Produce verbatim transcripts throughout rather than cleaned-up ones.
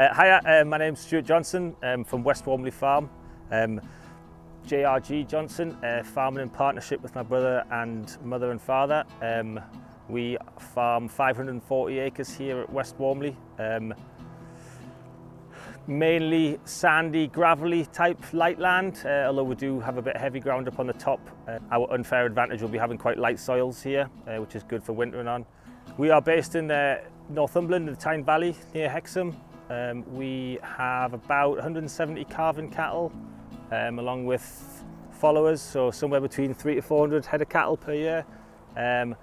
Uh, hi, uh, my name's Stuart Johnson, um, from West Warmley Farm. Um, J R G Johnson, uh, farming in partnership with my brother and mother and father. Um, we farm five hundred and forty acres here at West Warmley. Um, mainly sandy, gravelly type light land, uh, although we do have a bit of heavy ground up on the top. Uh, our unfair advantage will be having quite light soils here, uh, which is good for wintering on. We are based in uh, Northumberland, in the Tyne Valley, near Hexham. Um, we have about one hundred and seventy calving cattle, um, along with followers, so somewhere between three to four hundred head of cattle per year, um,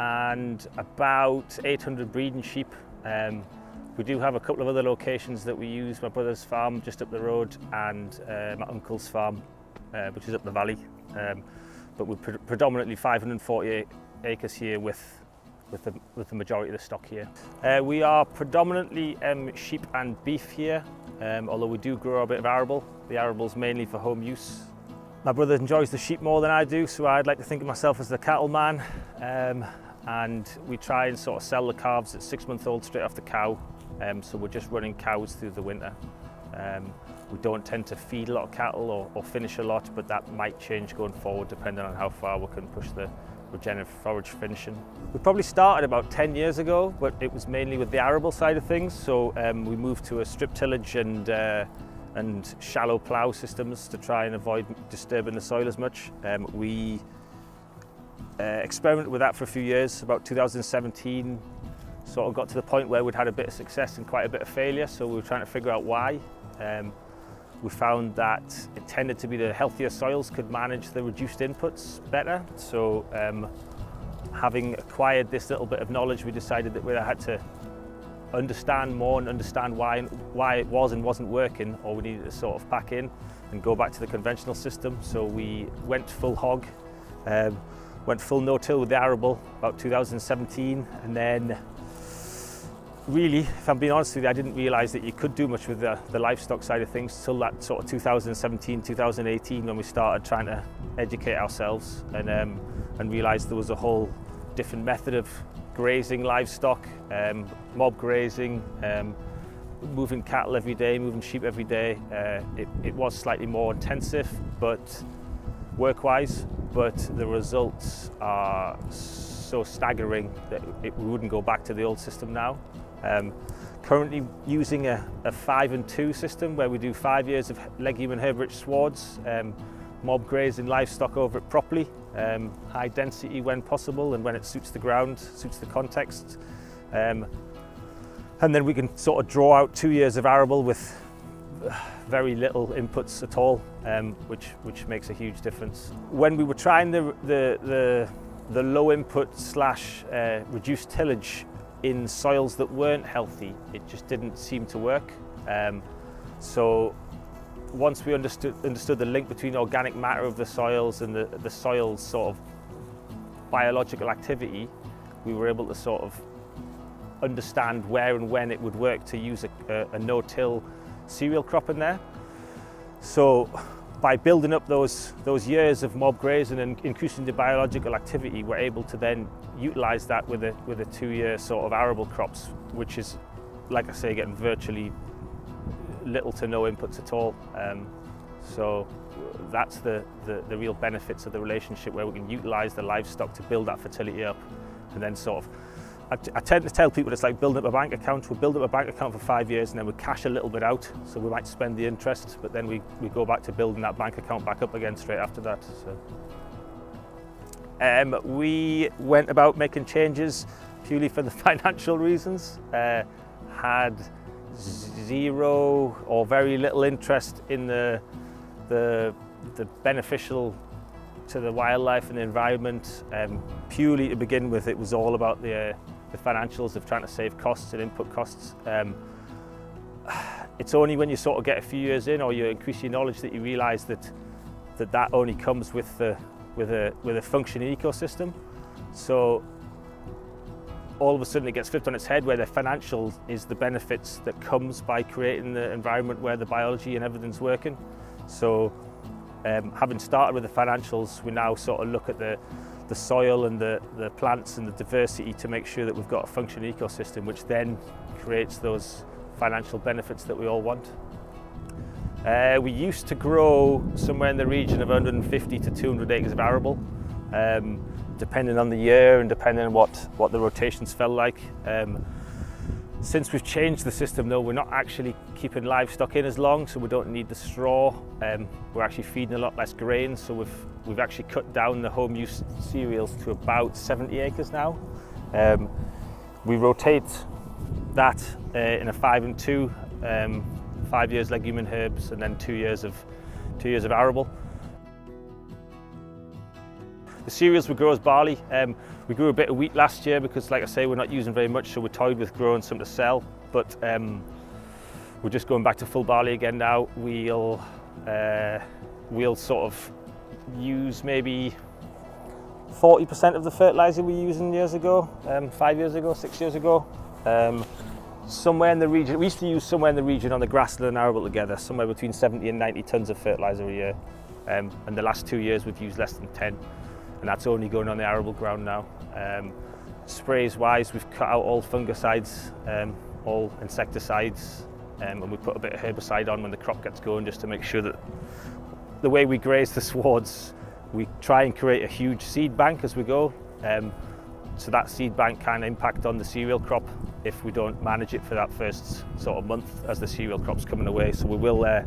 and about eight hundred breeding sheep. Um, we do have a couple of other locations that we use: my brother's farm just up the road, and uh, my uncle's farm, uh, which is up the valley. Um, but we're pre predominantly five hundred and forty acres here, with. With the, with the majority of the stock here. Uh, we are predominantly um, sheep and beef here, um, although we do grow a bit of arable. The arable's mainly for home use. My brother enjoys the sheep more than I do, so I'd like to think of myself as the cattle man, um, and we try and sort of sell the calves at six months old straight off the cow, um, so we're just running cows through the winter. Um, we don't tend to feed a lot of cattle or, or finish a lot, but that might change going forward depending on how far we can push the regenerative forage finishing. We probably started about ten years ago, but it was mainly with the arable side of things, so um, we moved to a strip tillage and, uh, and shallow plough systems to try and avoid disturbing the soil as much. Um, we uh, experimented with that for a few years. About two thousand seventeen, sort of got to the point where we'd had a bit of success and quite a bit of failure, so we were trying to figure out why. Um, We found that it tended to be the healthier soils could manage the reduced inputs better. So um, having acquired this little bit of knowledge, we decided that we had to understand more and understand why, why it was and wasn't working, or we needed to sort of pack in and go back to the conventional system. So we went full hog, um, went full no-till with the arable about two thousand seventeen, and then really, if I'm being honest with you, I didn't realise that you could do much with the, the livestock side of things till that sort of two thousand seventeen, two thousand eighteen, when we started trying to educate ourselves and, um, and realised there was a whole different method of grazing livestock, um, mob grazing, um, moving cattle every day, moving sheep every day. Uh, it, it was slightly more intensive, but work-wise, but the results are so staggering that it, we wouldn't go back to the old system now. Um, currently using a, a five and two system where we do five years of legume and herb rich swards, um, mob grazing livestock over it properly, um, high density when possible and when it suits the ground, suits the context. Um, and then we can sort of draw out two years of arable with very little inputs at all, um, which, which makes a huge difference. When we were trying the, the, the, the low input slash uh, reduced tillage in soils that weren't healthy, it just didn't seem to work. Um, so once we understood, understood the link between organic matter of the soils and the, the soil's sort of biological activity, we were able to sort of understand where and when it would work to use a, a, a no-till cereal crop in there. So by building up those, those years of mob grazing and increasing the biological activity, we're able to then utilise that with a, with a two-year sort of arable crops, which is, like I say, getting virtually little to no inputs at all. Um, so that's the, the, the real benefits of the relationship, where we can utilise the livestock to build that fertility up. And then sort of, I, I tend to tell people it's like building up a bank account. We build up a bank account for five years and then we cash a little bit out. So we might spend the interest, but then we, we go back to building that bank account back up again straight after that. So. Um, we went about making changes purely for the financial reasons, uh, had zero or very little interest in the, the, the beneficial to the wildlife and the environment. Um, purely to begin with, it was all about the, uh, the financials of trying to save costs and input costs. Um, it's only when you sort of get a few years in or you increase your knowledge that you realise that, that that only comes with the with a, with a functioning ecosystem. So all of a sudden it gets flipped on its head, where the financial is the benefits that comes by creating the environment where the biology and everything's working. So um, having started with the financials, we now sort of look at the, the soil and the, the plants and the diversity to make sure that we've got a functioning ecosystem, which then creates those financial benefits that we all want. Uh, we used to grow somewhere in the region of one hundred fifty to two hundred acres of arable, um, depending on the year and depending on what, what the rotations felt like. Um, since we've changed the system though, we're not actually keeping livestock in as long, so we don't need the straw. Um, we're actually feeding a lot less grain, so we've, we've actually cut down the home use cereals to about seventy acres now. Um, we rotate that uh, in a five and two, um, five years legume and herbs, and then two years of two years of arable. The cereals we grow is barley. Um, we grew a bit of wheat last year because, like I say, we're not using very much, so we toyed with growing some to sell. But um, we're just going back to full barley again now. We'll uh, we'll sort of use maybe forty percent of the fertiliser we were using years ago, um, five years ago, six years ago. Um, Somewhere in the region, we used to use somewhere in the region on the grassland and arable together, somewhere between seventy and ninety tonnes of fertiliser a year. Um, and the last two years we've used less than ten, and that's only going on the arable ground now. Um, sprays wise, we've cut out all fungicides, um, all insecticides, um, and we put a bit of herbicide on when the crop gets going, just to make sure that the way we graze the swards, we try and create a huge seed bank as we go. Um, So that seed bank can impact on the cereal crop if we don't manage it for that first sort of month as the cereal crop's coming away. So we will uh,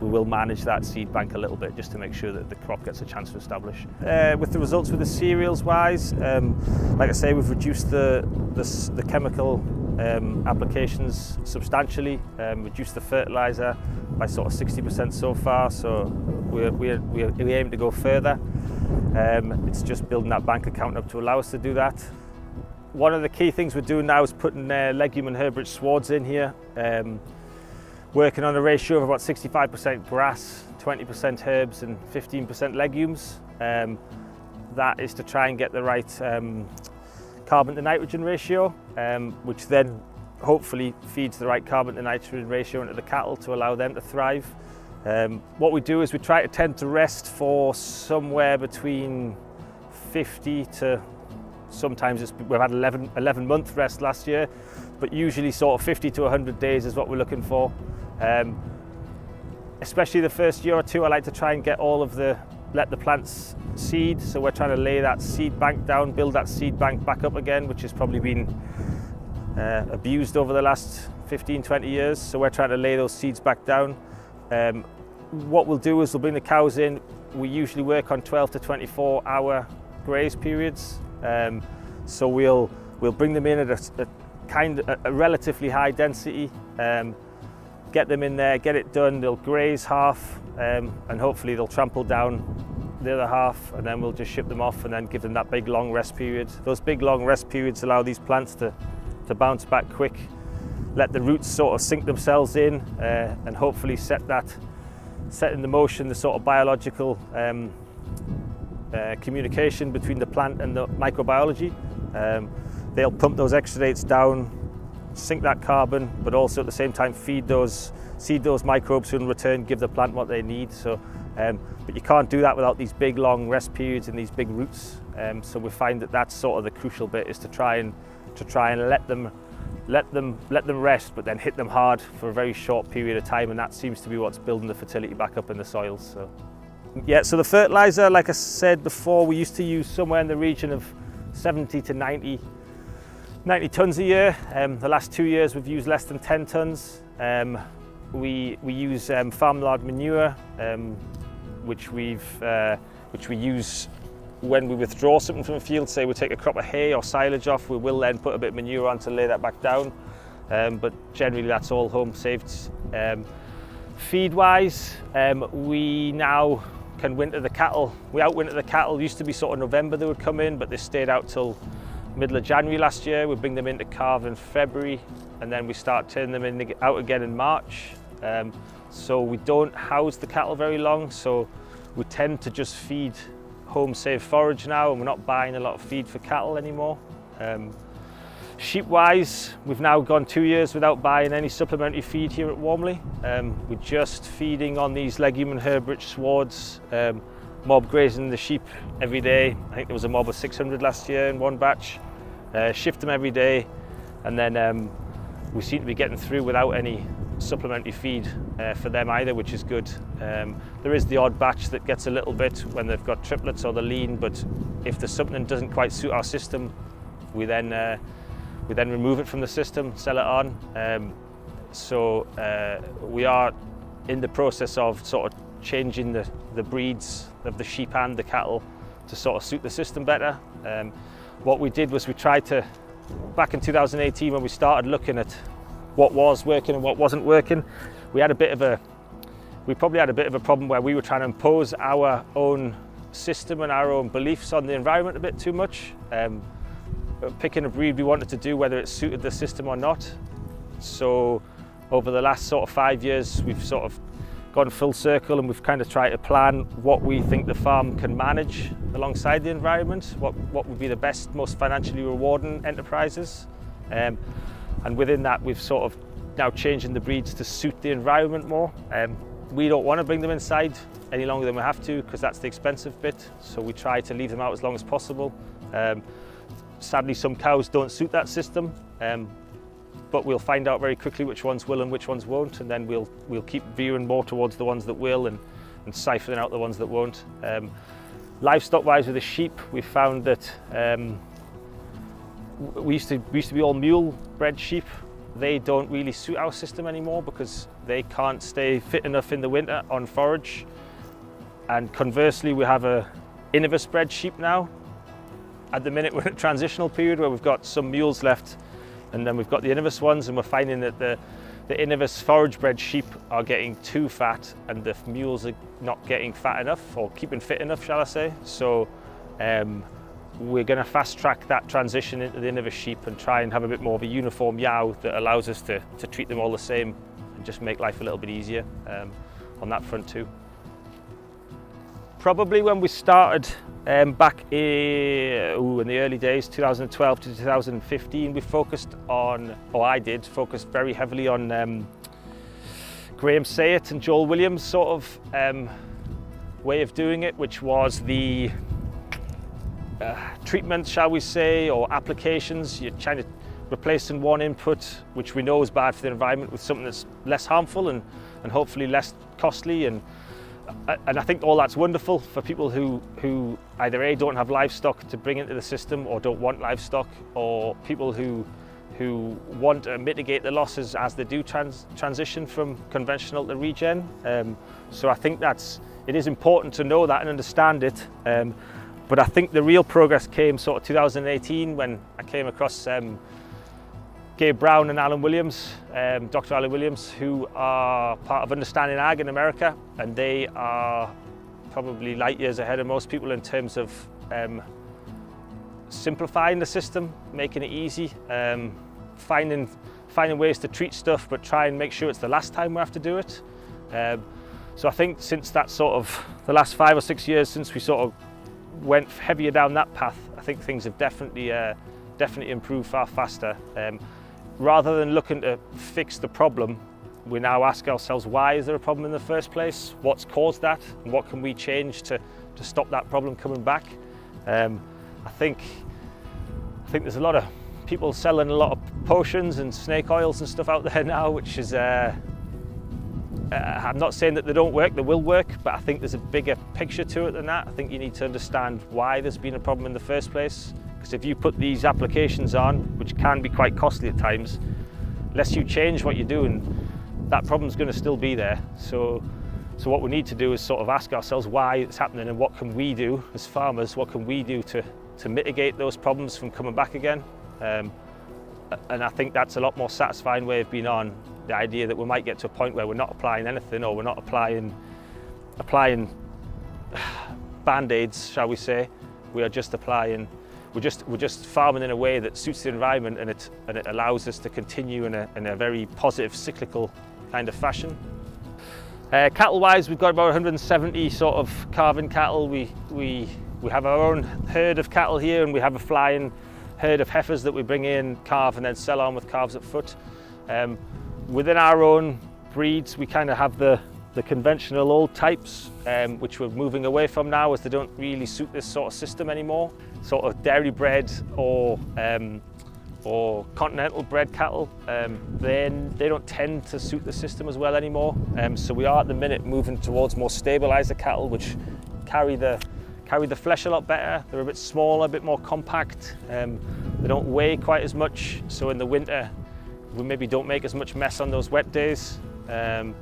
we will manage that seed bank a little bit just to make sure that the crop gets a chance to establish. Uh, with the results with the cereals wise, um, like I say, we've reduced the the, the chemical um, applications substantially, um, reduced the fertiliser by sort of sixty percent so far. So we're, we're, we're, we aim to go further. Um, it's just building that bank account up to allow us to do that. One of the key things we're doing now is putting uh, legume and herb rich swards in here, um, working on a ratio of about sixty-five percent grass, twenty percent herbs and fifteen percent legumes. Um, that is to try and get the right um, carbon to nitrogen ratio, um, which then hopefully feeds the right carbon to nitrogen ratio into the cattle to allow them to thrive. Um, what we do is we try to tend to rest for somewhere between fifty to sometimes it's, we've had eleven, eleven month rest last year, but usually sort of fifty to one hundred days is what we're looking for. Um, especially the first year or two, I like to try and get all of the, let the plants seed. So we're trying to lay that seed bank down, build that seed bank back up again, which has probably been uh, abused over the last fifteen, twenty years. So we're trying to lay those seeds back down. Um, what we'll do is we'll bring the cows in. We usually work on twelve to twenty-four hour graze periods, um, so we'll we'll bring them in at a, a kind of a relatively high density, um, get them in there, get it done. They'll graze half, um, and hopefully they'll trample down the other half, and then we'll just ship them off and then give them that big long rest period. Those big long rest periods allow these plants to to bounce back quick, let the roots sort of sink themselves in, uh, and hopefully set that, set in the motion the sort of biological um, uh, communication between the plant and the microbiology. Um, they'll pump those exudates down, sink that carbon, but also at the same time feed those, seed those microbes, who in return give the plant what they need. So, um, but you can't do that without these big long rest periods and these big roots. Um, so we find that that's sort of the crucial bit, is to try and to try and let them. Let them, let them rest, but then hit them hard for a very short period of time, and that seems to be what's building the fertility back up in the soils. So, yeah, so the fertiliser, like I said before, we used to use somewhere in the region of seventy to ninety tonnes a year. Um, the last two years we've used less than ten tonnes. Um, we, we use um, farmyard manure, um, which, we've, uh, which we use when we withdraw something from a field. Say we take a crop of hay or silage off, we will then put a bit of manure on to lay that back down, um, but generally that's all home saved. Um, feed wise, um, we now can winter the cattle. We outwinter the cattle. It used to be sort of November they would come in, but they stayed out till middle of January last year. We bring them in to calve in February, and then we start turning them in out again in March. Um, so we don't house the cattle very long, so we tend to just feed home safe forage now, and we're not buying a lot of feed for cattle anymore. Um, sheep wise, we've now gone two years without buying any supplementary feed here at Warmley. Um, we're just feeding on these legume and herb rich swards, um, mob grazing the sheep every day. I think there was a mob of six hundred last year in one batch. Uh, shift them every day, and then um, we seem to be getting through without any supplementary feed uh, for them either, which is good. Um, there is the odd batch that gets a little bit when they've got triplets or the lean, but if there's something that doesn't quite suit our system, we then uh, we then remove it from the system, sell it on. Um, so uh, we are in the process of sort of changing the, the breeds of the sheep and the cattle to sort of suit the system better. Um, what we did was we tried to, back in two thousand eighteen when we started looking at what was working and what wasn't working, we had a bit of a, we probably had a bit of a problem where we were trying to impose our own system and our own beliefs on the environment a bit too much. Um, picking a breed we wanted to do, whether it suited the system or not. So over the last sort of five years, we've sort of gone full circle and we've kind of tried to plan what we think the farm can manage alongside the environment, what, what would be the best, most financially rewarding enterprises. Um, and within that, we've sort of now changing the breeds to suit the environment more. Um, we don't want to bring them inside any longer than we have to because that's the expensive bit. So we try to leave them out as long as possible. Um, sadly, some cows don't suit that system. Um, but we'll find out very quickly which ones will and which ones won't, and then we'll we'll keep veering more towards the ones that will and, and siphoning out the ones that won't. Um, Livestock-wise with the sheep, we found that um, we, used to, we used to be all mule-bred sheep. They don't really suit our system anymore because they can't stay fit enough in the winter on forage. And conversely, we have a Innovis-bred sheep now. At the minute, we're in a transitional period where we've got some mules left and then we've got the Innovis ones, and we're finding that the, the Innovis forage-bred sheep are getting too fat and the mules are not getting fat enough, or keeping fit enough, shall I say. So um, we're going to fast-track that transition into the Innovis sheep and try and have a bit more of a uniform yow that allows us to, to treat them all the same and just make life a little bit easier um, on that front too. Probably when we started um, back in, ooh, in the early days, two thousand twelve to two thousand fifteen, we focused on, or I did, focus very heavily on um, Graham Sayett and Joel Williams sort of um, way of doing it, which was the uh, treatment, shall we say, or applications. You're trying to replace one input, which we know is bad for the environment, with something that's less harmful and, and hopefully less costly. And, And I think all that's wonderful for people who, who either A, don't have livestock to bring into the system or don't want livestock, or people who, who want to mitigate the losses as they do trans transition from conventional to regen. Um, so I think that's, it is important to know that and understand it. Um, but I think the real progress came sort of two thousand eighteen when I came across um, Gabe Brown and Alan Williams, um, Doctor Alan Williams, who are part of Understanding Ag in America, and they are probably light years ahead of most people in terms of um, simplifying the system, making it easy, um, finding, finding ways to treat stuff but try and make sure it's the last time we have to do it. Um, so I think since that sort of, the last five or six years since we sort of went heavier down that path, I think things have definitely, uh, definitely improved far faster. Um, Rather than looking to fix the problem, we now ask ourselves, why is there a problem in the first place? What's caused that? And what can we change to, to stop that problem coming back? Um, I think, I think there's a lot of people selling a lot of potions and snake oils and stuff out there now, which is, uh, uh, I'm not saying that they don't work, they will work, but I think there's a bigger picture to it than that. I think you need to understand why there's been a problem in the first place. Because if you put these applications on, which can be quite costly at times, unless you change what you're doing, that problem's going to still be there. So, so what we need to do is sort of ask ourselves why it's happening and what can we do as farmers, what can we do to, to mitigate those problems from coming back again. Um, and I think that's a lot more satisfying way of being on, the idea that we might get to a point where we're not applying anything, or we're not applying, applying band-aids, shall we say. We are just applying We're just, we're just farming in a way that suits the environment, and it, and it allows us to continue in a, in a very positive, cyclical kind of fashion. Uh, Cattle-wise, we've got about one hundred seventy sort of calving cattle. We, we, we have our own herd of cattle here, and we have a flying herd of heifers that we bring in, calve, and then sell on with calves at foot. Um, within our own breeds, we kind of have the, the conventional old types, um, which we're moving away from now as they don't really suit this sort of system anymore. Sort of dairy bred or um, or continental bred cattle, um, then they don't tend to suit the system as well anymore. Um, so we are at the minute moving towards more stabiliser cattle, which carry the carry the flesh a lot better. They're a bit smaller, a bit more compact. Um, they don't weigh quite as much. So in the winter, we maybe don't make as much mess on those wet days. Um,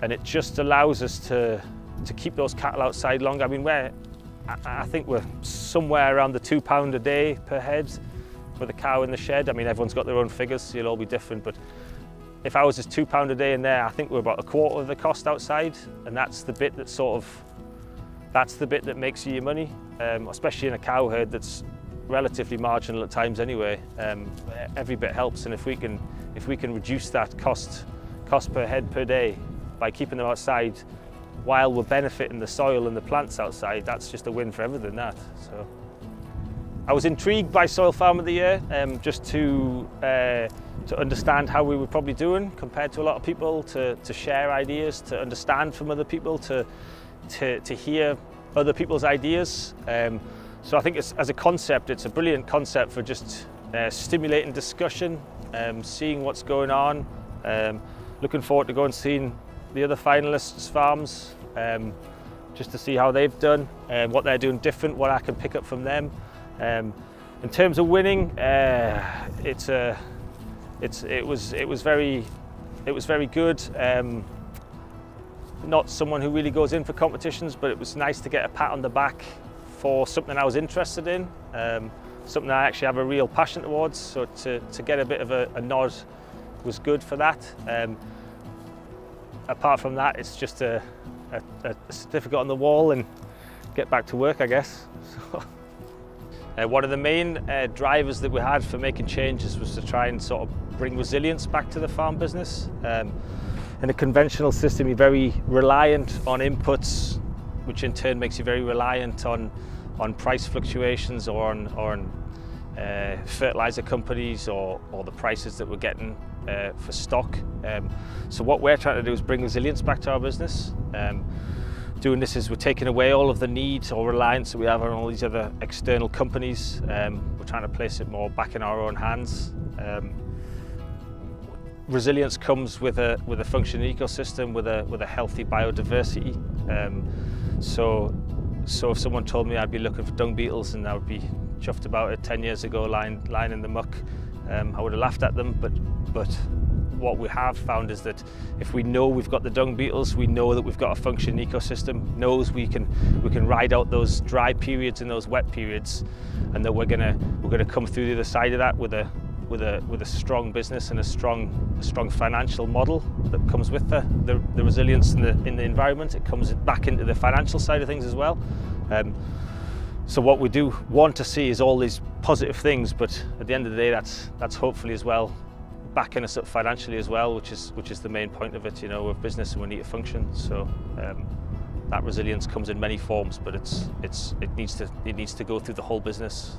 and it just allows us to, to keep those cattle outside longer. I mean, we're, I, I think we're somewhere around the two pound a day per head with a cow in the shed. I mean, everyone's got their own figures, so you'll all be different, but if ours is two pound a day in there, I think we're about a quarter of the cost outside, and that's the bit that sort of, that's the bit that makes you your money, um, especially in a cow herd that's relatively marginal at times anyway. Um, every bit helps, and if we can, if we can reduce that cost, cost per head per day by keeping them outside while we're benefiting the soil and the plants outside, that's just a win for everything, that. So. I was intrigued by Soil Farm of the Year, um, just to, uh, to understand how we were probably doing compared to a lot of people, to, to share ideas, to understand from other people, to, to, to hear other people's ideas. Um, so I think it's, as a concept, it's a brilliant concept for just uh, stimulating discussion, um, seeing what's going on. Um, looking forward to going and seeing the other finalists' farms, um, just to see how they've done, uh, what they're doing different, what I can pick up from them. Um, in terms of winning, uh, it's a, it's it was it was very, it was very good. Um, not someone who really goes in for competitions, but it was nice to get a pat on the back for something I was interested in, um, something I actually have a real passion towards. So to to get a bit of a, a nod was good for that. Um, apart from that, it's just a, a, a certificate on the wall and get back to work, I guess. So. Uh, one of the main uh, drivers that we had for making changes was to try and sort of bring resilience back to the farm business. Um, in a conventional system, you're very reliant on inputs, which in turn makes you very reliant on, on price fluctuations or on, or on uh, fertiliser companies or, or the prices that we're getting uh, for stock. Um, so what we're trying to do is bring resilience back to our business. Um, Doing this is we're taking away all of the need or reliance that we have on all these other external companies. Um, we're trying to place it more back in our own hands. Um, resilience comes with a with a functioning ecosystem, with a with a healthy biodiversity. Um, so, so if someone told me I'd be looking for dung beetles and I would be chuffed about it ten years ago, lying lying in the muck, um, I would have laughed at them. But but. What we have found is that if we know we've got the dung beetles, we know that we've got a functioning ecosystem, knows we can we can ride out those dry periods and those wet periods, and that we're gonna we're gonna come through the other side of that with a with a with a strong business and a strong a strong financial model that comes with the the, the resilience in the in the environment. It comes back into the financial side of things as well. Um, So what we do want to see is all these positive things, but at the end of the day, that's that's hopefully as well backing us up financially as well, which is which is the main point of it. You know, we're a business and we need to function. So um, that resilience comes in many forms, but it's it's it needs to it needs to go through the whole business.